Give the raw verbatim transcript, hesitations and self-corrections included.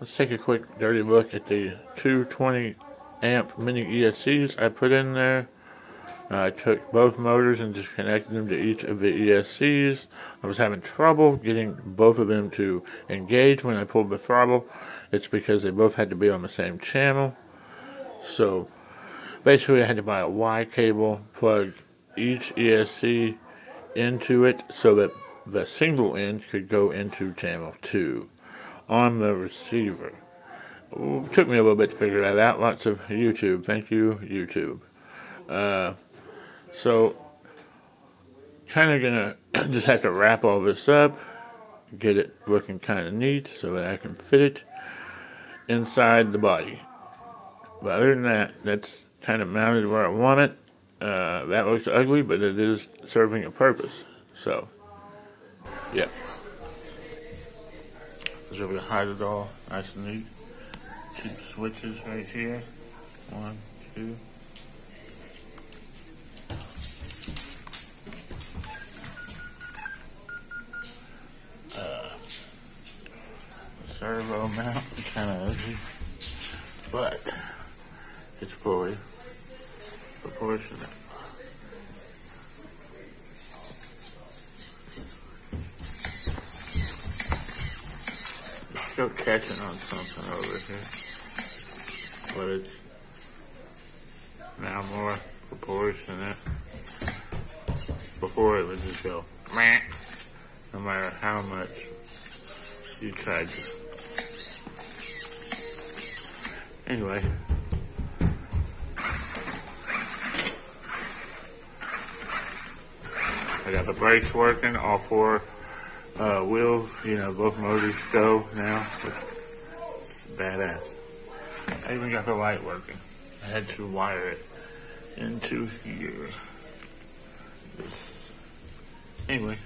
Let's take a quick dirty look at the two twenty amp mini E S Cs I put in there. Uh, I took both motors and just connected them to each of the E S Cs. I was having trouble getting both of them to engage when I pulled the throttle. It's because they both had to be on the same channel. So basically I had to buy a Y cable, plug each E S C into it so that the single end could go into channel two on the receiver. It took me a little bit to figure that out. Lots of YouTube. Thank you, YouTube. Uh, so, kind of gonna just have to wrap all this up, get it looking kind of neat so that I can fit it inside the body. But other than that, that's kind of mounted where I want it. Uh, that looks ugly, but it is serving a purpose. So, yeah. So we hide it all nice and neat. Two switches right here. One, two. Servo mount, kind of ugly, but it's fully proportionate. It's still catching on something over here, but it's now more proportionate. Before it would just go, meh, no matter how much you tried to. Anyway, I got the brakes working, all four uh, wheels, you know, both motors go now. It's badass. I even got the light working. I had to wire it into here. Anyway.